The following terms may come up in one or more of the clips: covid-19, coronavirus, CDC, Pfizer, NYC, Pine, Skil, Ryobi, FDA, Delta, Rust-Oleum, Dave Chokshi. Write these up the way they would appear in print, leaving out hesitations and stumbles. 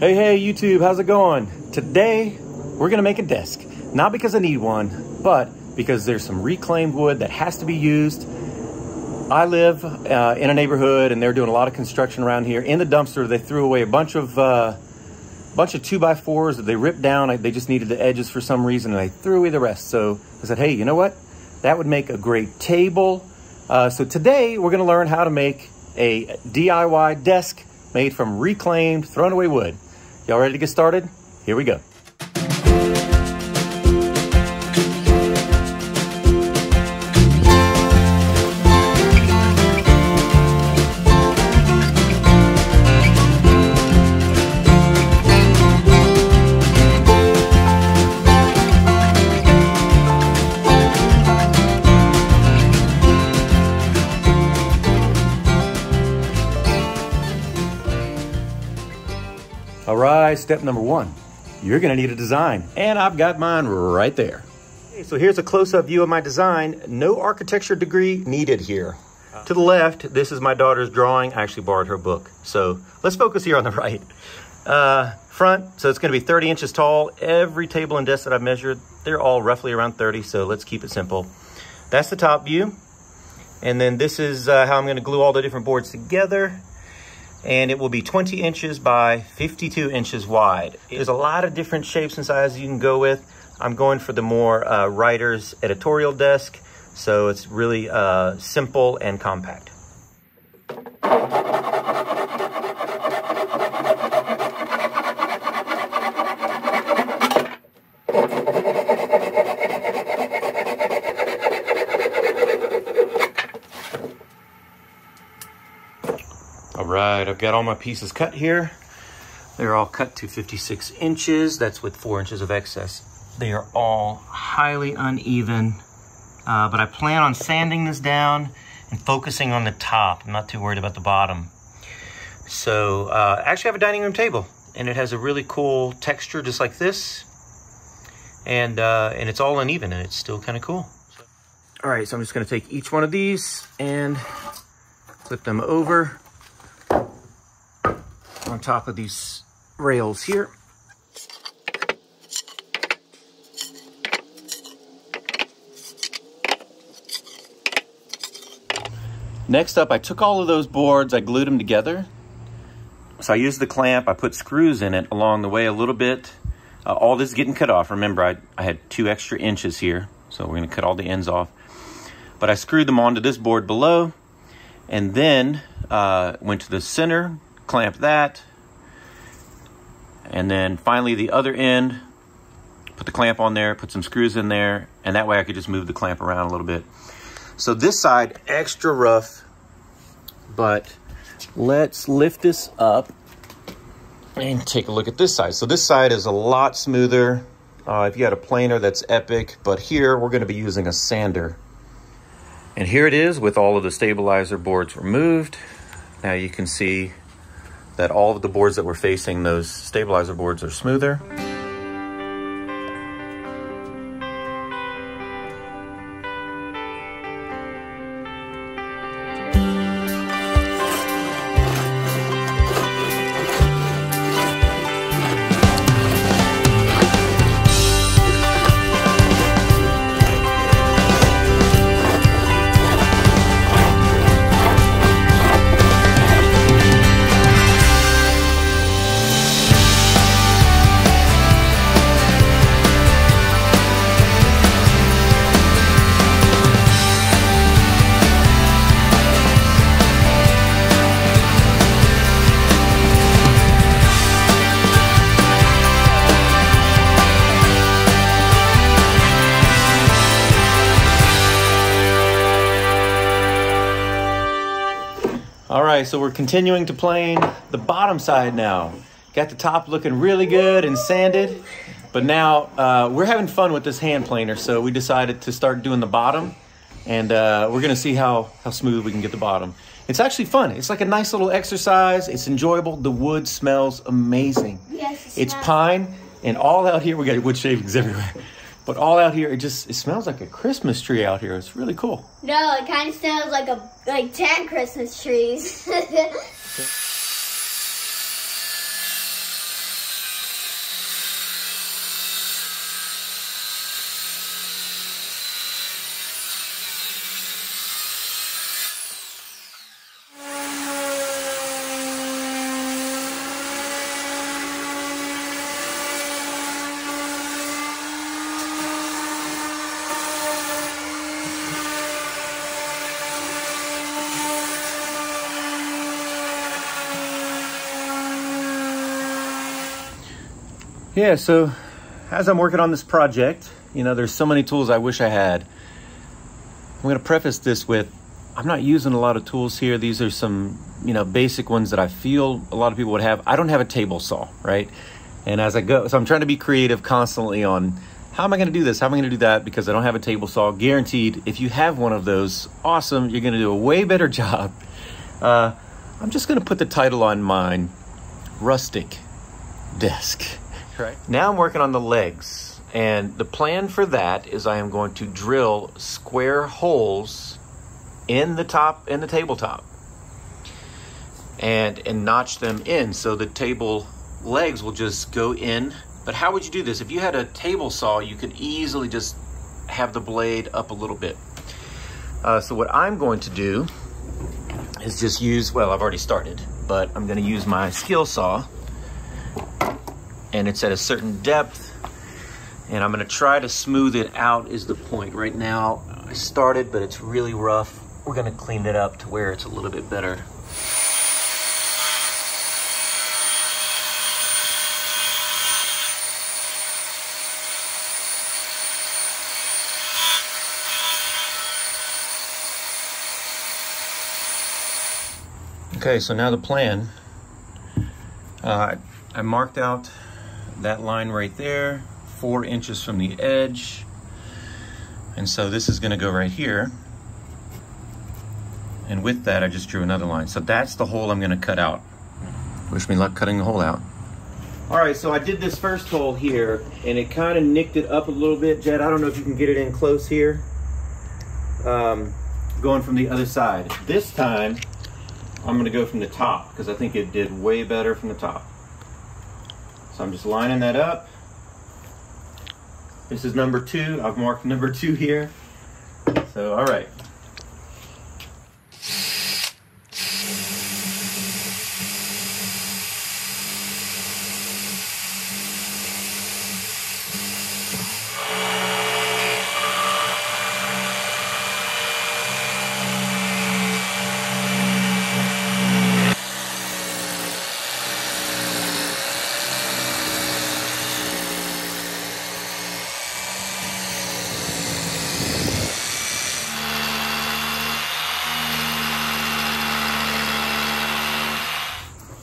Hey YouTube, how's it going? Today we're gonna make a desk, not because I need one, but because there's some reclaimed wood that has to be used. I live in a neighborhood and they're doing a lot of construction around here. In the dumpster they threw away a bunch of 2x4s that they ripped down. They just needed the edges for some reason and they threw away the rest. So I said, hey, you know what, that would make a great table. So today we're gonna learn how to make a DIY desk made from reclaimed, thrown away wood. Y'all ready to get started? Here we go. All right, step number one, you're gonna need a design, and I've got mine right there. Okay, so here's a close-up view of my design. No architecture degree needed here. To the left, this is my daughter's drawing. I actually borrowed her book. So let's focus here on the right. Front, so it's gonna be 30 inches tall. Every table and desk that I've measured, they're all roughly around 30, so let's keep it simple. That's the top view. And then this is how I'm gonna glue all the different boards together. And it will be 20 inches by 52 inches wide. There's a lot of different shapes and sizes you can go with. I'm going for the more writer's editorial desk, so it's really simple and compact. Right, I've got all my pieces cut here. They're all cut to 56 inches. That's with 4 inches of excess. They are all highly uneven, but I plan on sanding this down and focusing on the top. I'm not too worried about the bottom. So I actually have a dining room table, and it has a really cool texture just like this. And it's all uneven, and it's still kind of cool. All right, so I'm just gonna take each one of these and flip them over on top of these rails here. Next up, I took all of those boards, I glued them together. So I used the clamp, I put screws in it along the way a little bit. All this is getting cut off. Remember, I had 2 extra inches here, so we're gonna cut all the ends off. But I screwed them onto this board below and then went to the center, clamp that, and then finally the other end, put the clamp on there, put some screws in there, and that way I could just move the clamp around a little bit. So this side, extra rough, but let's lift this up and take a look at this side. So this side is a lot smoother. If you had a planer, that's epic, but here we're going to be using a sander. And here it is with all of the stabilizer boards removed. Now you can see that all of the boards that were facing those stabilizer boards are smoother. All right, so we're continuing to plane the bottom side now. Got the top looking really good and sanded, but now we're having fun with this hand planer, so we decided to start doing the bottom, and we're gonna see how smooth we can get the bottom. It's actually fun. It's like a nice little exercise. It's enjoyable. The wood smells amazing. Yes, it's pine, and all out here, we got wood shavings everywhere. But all out here, it smells like a Christmas tree out here. It's really cool. No, it kind of smells like 10 Christmas trees. Yeah, so as I'm working on this project, you know, there's so many tools I wish I had. I'm going to preface this with, I'm not using a lot of tools here. These are some, you know, basic ones that I feel a lot of people would have. I don't have a table saw, right? And as I go, so I'm trying to be creative constantly on how am I going to do this? How am I going to do that? Because I don't have a table saw. Guaranteed, if you have one of those, awesome, you're going to do a way better job. I'm just going to put the title on mine, Rustic Desk. Right. Now I'm working on the legs. And the plan for that is I am going to drill square holes in the top, in the tabletop, and notch them in so the table legs will just go in. But how would you do this? If you had a table saw, you could easily just have the blade up a little bit. So what I'm going to do is just use, well, I've already started, but I'm gonna use my Skil saw, and it's at a certain depth, and I'm gonna try to smooth it out is the point. Right now, I started, but it's really rough. We're gonna clean it up to where it's a little bit better. Okay, so now the plan. I marked out that line right there, 4 inches from the edge. And so this is gonna go right here. And with that, I just drew another line. So that's the hole I'm gonna cut out. Wish me luck cutting the hole out. All right, so I did this first hole here and it kind of nicked it up a little bit. Jed, I don't know if you can get it in close here. Going from the other side. This time, I'm gonna go from the top because I think it did way better from the top. So I'm just lining that up. This is number two. I've marked number two here. So, all right.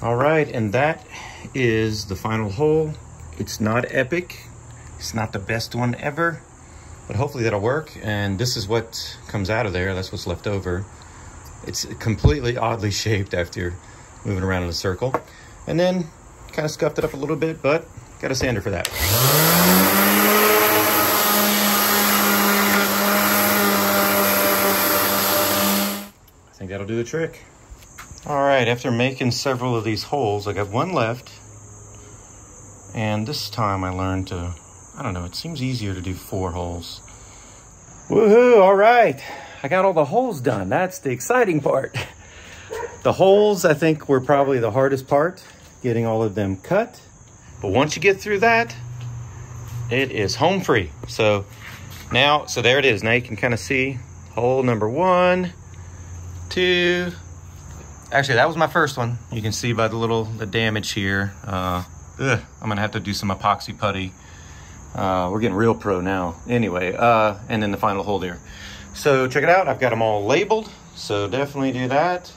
All right, and that is the final hole. It's not epic. It's not the best one ever, but hopefully that'll work. And this is what comes out of there. That's what's left over. It's completely oddly shaped after moving around in a circle. And then kind of scuffed it up a little bit, but got a sander for that. I think that'll do the trick. All right, after making several of these holes, I got one left. And this time I learned to, I don't know, it seems easier to do 4 holes. Woohoo, all right. I got all the holes done. That's the exciting part. The holes, I think, were probably the hardest part, getting all of them cut. But once you get through that, it is home free. So now, so there it is. Now you can kind of see hole number 1, 2. Actually, that was my first one. You can see by the little, the damage here. I'm gonna have to do some epoxy putty. We're getting real pro now. Anyway, and then the final hole there. So check it out, I've got them all labeled. So definitely do that.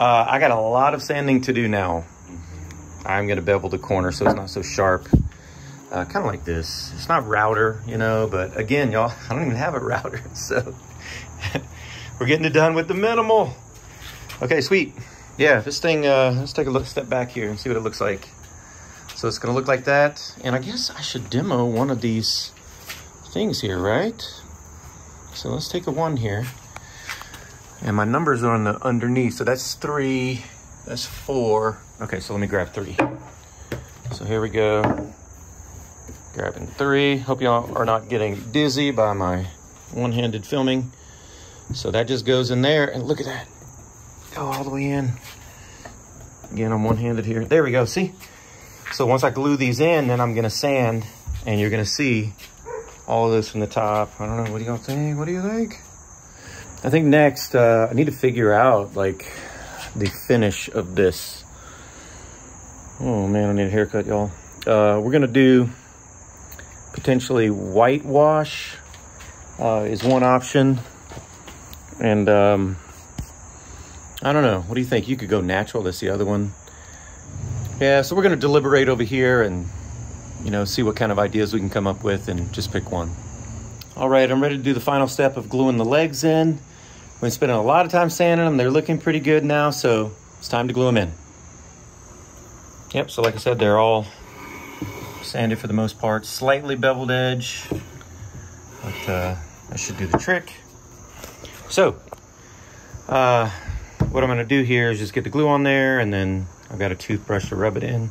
I got a lot of sanding to do now. I'm gonna bevel the corner so it's not so sharp. Kind of like this. It's not router, you know, but again, y'all, I don't even have a router. So we're getting it done with the minimal. Okay, sweet. Yeah, this thing, let's take a look, step back here and see what it looks like. So it's gonna look like that. And I guess I should demo one of these things here, right? So let's take a 1 here. And my numbers are on the underneath. So that's 3, that's 4. Okay, so let me grab 3. So here we go, grabbing 3. Hope y'all are not getting dizzy by my one-handed filming. So that just goes in there and look at that. Go all the way in. Again, I'm one-handed here. There we go, see? So once I glue these in, then I'm gonna sand and you're gonna see all of this from the top. I don't know, what do y'all think? What do you think? I think next, I need to figure out like the finish of this. Oh man, I need a haircut, y'all. We're going to do potentially whitewash is one option. And I don't know. What do you think? You could go natural. That's the other one. Yeah, so we're going to deliberate over here and, you know, see what kind of ideas we can come up with and just pick one. All right, I'm ready to do the final step of gluing the legs in. We've been spending a lot of time sanding them. They're looking pretty good now, so it's time to glue them in. Yep, so like I said, they're all sanded for the most part. Slightly beveled edge, but that should do the trick. So, what I'm gonna do here is just get the glue on there, and then I've got a toothbrush to rub it in.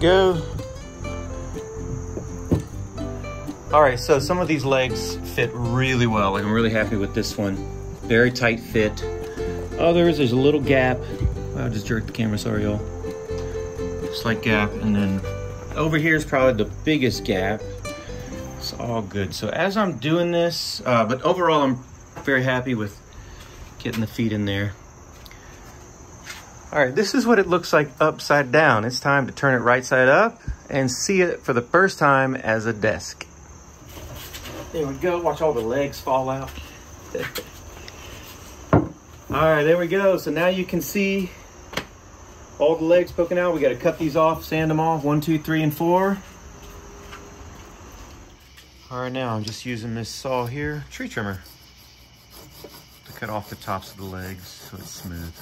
Go. All right, so some of these legs fit really well. Like, I'm really happy with this one. Very tight fit. Others, there's a little gap. I just jerked the camera, sorry y'all. Slight gap, and then over here is probably the biggest gap. It's all good. So as I'm doing this, but overall I'm very happy with getting the feet in there. All right, this is what it looks like upside down. It's time to turn it right side up and see it for the first time as a desk. There we go, watch all the legs fall out. All right, there we go. So now you can see all the legs poking out. We gotta cut these off, sand them off, 1, 2, 3, and 4. All right, now I'm just using this saw here, tree trimmer, to cut off the tops of the legs so it's smooth.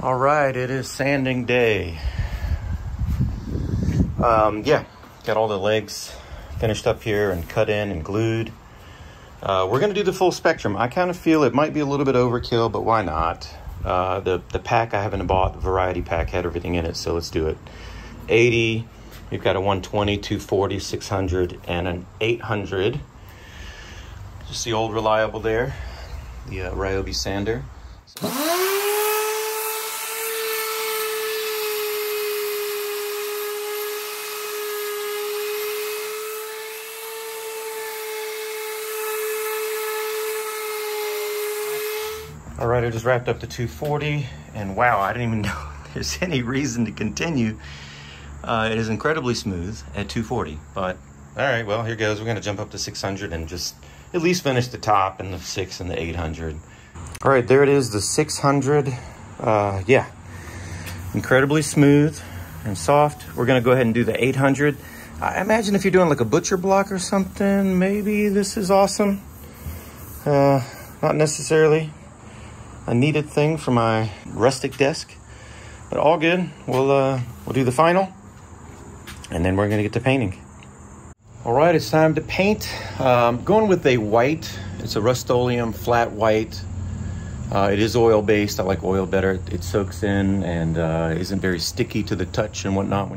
All right, it is sanding day. Yeah, got all the legs finished up here and cut in and glued. We're gonna do the full spectrum. I kind of feel it might be a little bit overkill, but why not? The pack I haven't bought, variety pack, had everything in it, so let's do it. 80, we've got a 120, 240, 600, and an 800. Just the old reliable there, the Ryobi sander. So all right, I just wrapped up the 240, and wow, I didn't even know there's any reason to continue. It is incredibly smooth at 240, but all right, well, here goes. We're gonna jump up to 600 and just at least finish the top and the 6 and the 800. All right, there it is, the 600. Yeah, incredibly smooth and soft. We're gonna go ahead and do the 800. I imagine if you're doing like a butcher block or something, maybe this is awesome. Not necessarily a needed thing for my rustic desk, but all good. We'll do the final, and then we're gonna get to painting. All right, it's time to paint. Going with a white. It's a Rust-Oleum flat white. It is oil-based. I like oil better. It soaks in and isn't very sticky to the touch and whatnot.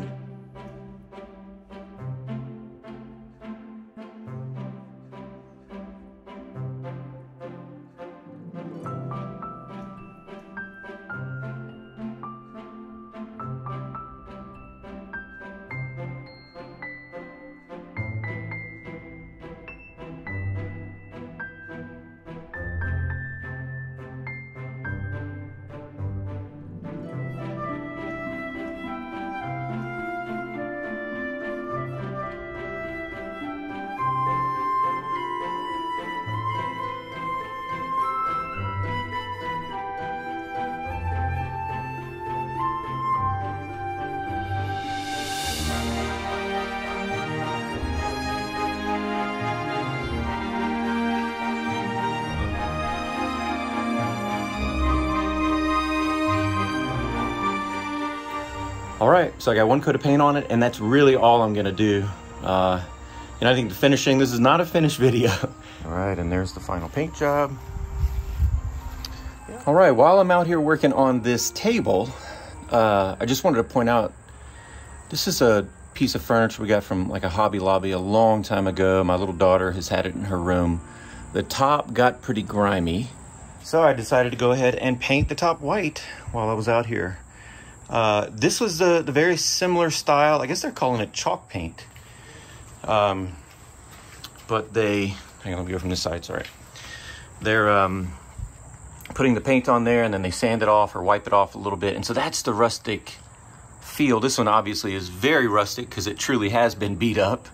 All right, so I got one coat of paint on it, and that's really all I'm gonna do. And I think the finishing, this is not a finished video. All right, and there's the final paint job. Yeah. All right, while I'm out here working on this table, I just wanted to point out, this is a piece of furniture we got from like a Hobby Lobby a long time ago. My little daughter has had it in her room. The top got pretty grimy, so I decided to go ahead and paint the top white while I was out here. This was the very similar style. I guess they're calling it chalk paint. But they, hang on, let me go from this side, sorry. They're putting the paint on there, and then they sand it off or wipe it off a little bit. And so that's the rustic feel. This one obviously is very rustic because it truly has been beat up.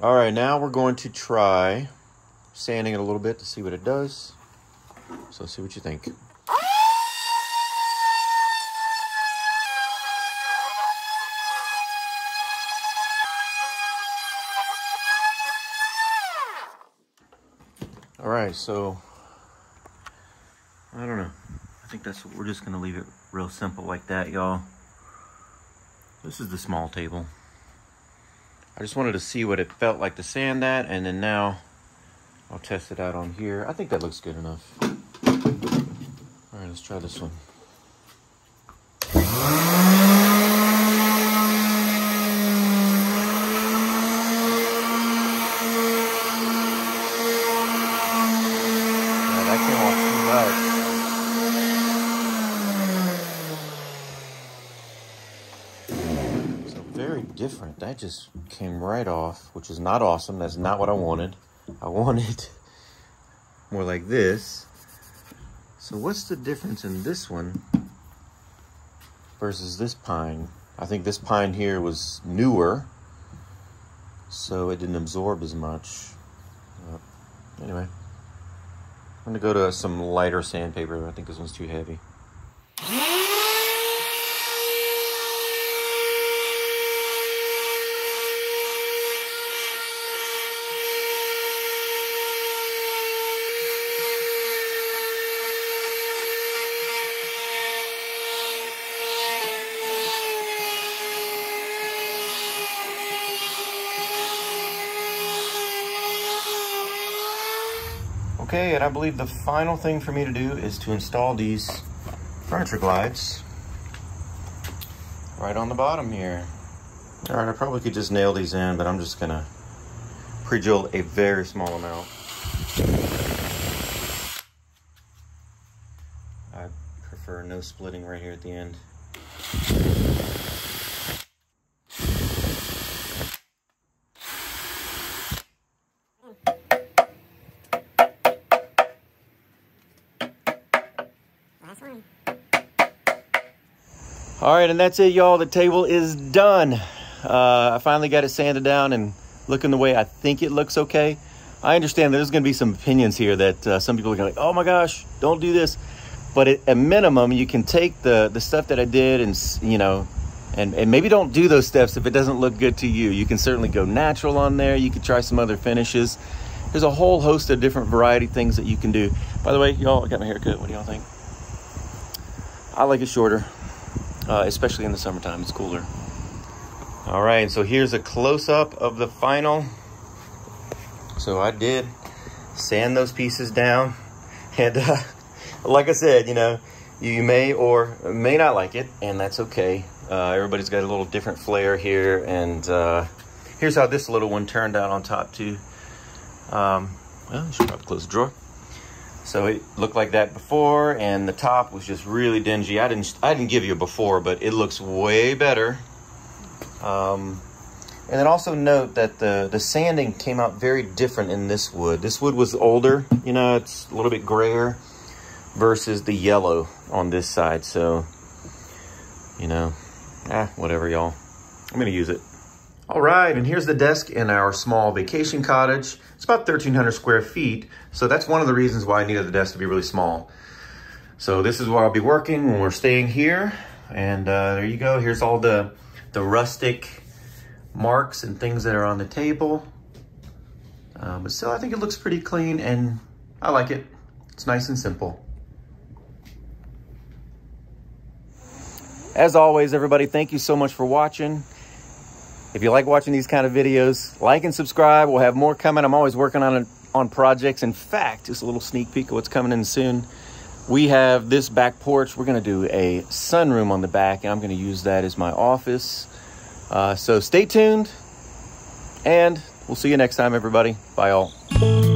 All right, now we're going to try sanding it a little bit to see what it does. So see what you think. All right, so I don't know. I think that's what we're just gonna leave it real simple like that, y'all. This is the small table. I just wanted to see what it felt like to sand that, and then now I'll test it out on here. I think that looks good enough. All right, let's try this one. Different. That just came right off, which is not awesome. That's not what I wanted. I wanted more like this. So what's the difference in this one versus this pine? I think this pine here was newer, so it didn't absorb as much. Anyway, I'm gonna go to some lighter sandpaper. I think this one's too heavy. Okay, and I believe the final thing for me to do is to install these furniture glides right on the bottom here. All right, I probably could just nail these in, but I'm just gonna pre-drill a very small amount. I prefer no splitting right here at the end. All right, and that's it, y'all. The table is done. I finally got it sanded down and looking the way I think it looks okay. I understand there's going to be some opinions here that some people are going to be like, oh my gosh, don't do this. But at minimum, you can take the stuff that I did and, you know, and maybe don't do those steps if it doesn't look good to you. You can certainly go natural on there. You can try some other finishes. There's a whole host of different variety things that you can do. By the way, y'all, I got my hair cut. What do y'all think? I like it shorter. Especially in the summertime, it's cooler. All right, so here's a close-up of the final. So I did sand those pieces down, and like I said, you know, you may or may not like it, and that's okay. Everybody's got a little different flair here, and here's how this little one turned out on top too. Well, I should probably close the drawer. So it looked like that before, and the top was just really dingy. I didn't give you a before, but it looks way better. And then also note that the sanding came out very different in this wood. This wood was older, you know, it's a little bit grayer versus the yellow on this side. So, you know, whatever, y'all. I'm gonna use it. All right, and here's the desk in our small vacation cottage. It's about 1,300 square feet, so that's one of the reasons why I needed the desk to be really small. So this is where I'll be working when we're staying here. And there you go. Here's all the rustic marks and things that are on the table. But still, I think it looks pretty clean, and I like it. It's nice and simple. As always, everybody, thank you so much for watching. If you like watching these kind of videos, like and subscribe. We'll have more coming. I'm always working on projects. In fact, just a little sneak peek of what's coming in soon. We have this back porch. We're going to do a sunroom on the back, and I'm going to use that as my office. So stay tuned, and we'll see you next time, everybody. Bye, all.